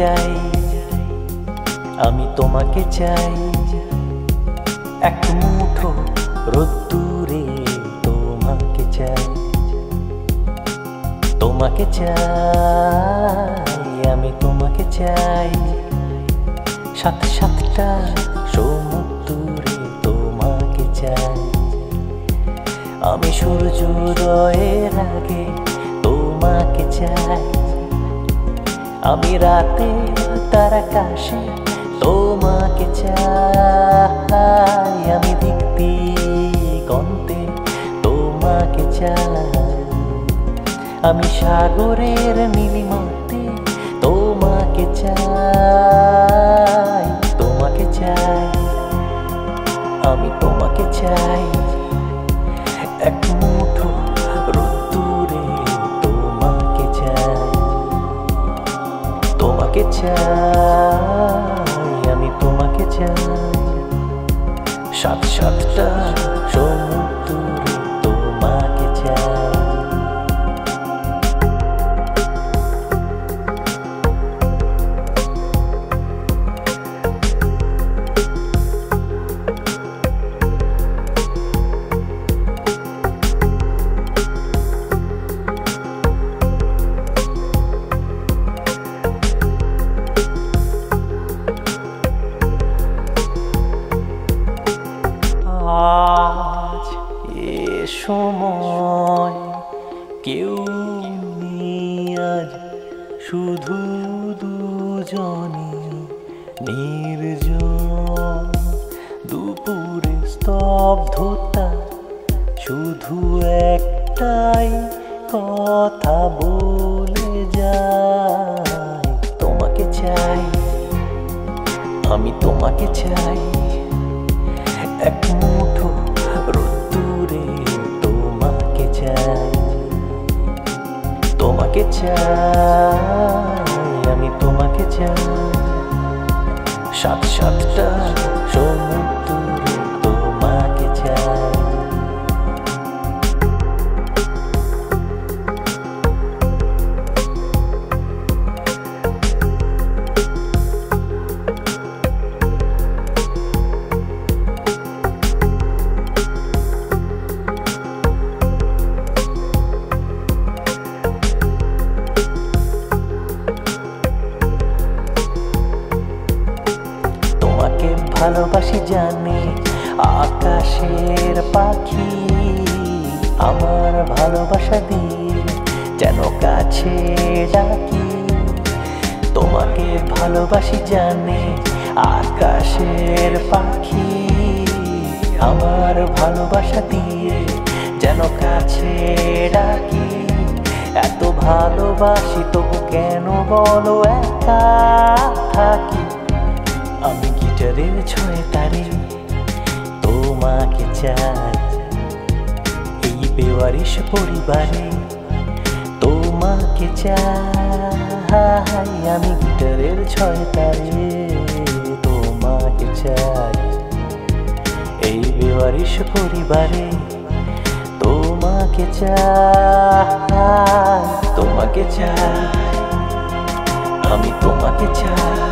চাই, আমি তোমাকে চাই, এক মুঠো রোদ্দুরে তোমাকে চাই, তোমাকে চাই, আমি তোমাকে চাই, সাত সাতটা সমুদ্রে তোমাকে চাই, আমি সূর্যোদয়ের আগে তোমাকে চাই, আমি রাতে তার আকাশে তোমাকে চাই, আমি দিক অন্তে তোমাকে চাই, আমি সাগরের নীলিমাতে তোমাকে চাই, তোমাকে চাই, আমি তোমাকে চাই, এক মুঠো রোদ্দুরে তোমাকে চাই, তোমাকে চাই, আমি তোমাকে চাই, সাত সাতটা সমুদ্রে তোমাকে চাই। আজ এ সময় কেউ নেই, আজ শুধু দুজনে নির্জন, দুপুরে স্তব্ধতা, শুধু একটাই কথা বলে যায়, তোমাকে চাই, আমি তোমাকে চাই, এক মুঠো রোদ্দুরে তোমাকে চাই, তোমাকে চাই, আমি তোমাকে চাই, সাত সাতটা সমুদ্রে তোমাকে চাই। ভালোবাসি জানে আকাশের পাখি, আমার ভালোবাসা দিয়ে যেন কাছে ডাকি, তোমাকে ভালোবাসি জানে আকাশের পাখি, আমার ভালোবাসা দিয়ে যেন কাছে ডাকি, এত ভালোবাসি তবু কেন বলো একা থাকি, আমি গিটারের ছয় তারে তোমাকে চাই, এই বেওয়ারিশ পরিবারে তোমাকে চাই, আমি গিটারের ছয় তারে তোমাকে চাই, এই বেওয়ারিশ পরিবারে তোমাকে চাই, তোমাকে চাই, আমি তোমাকে চাই।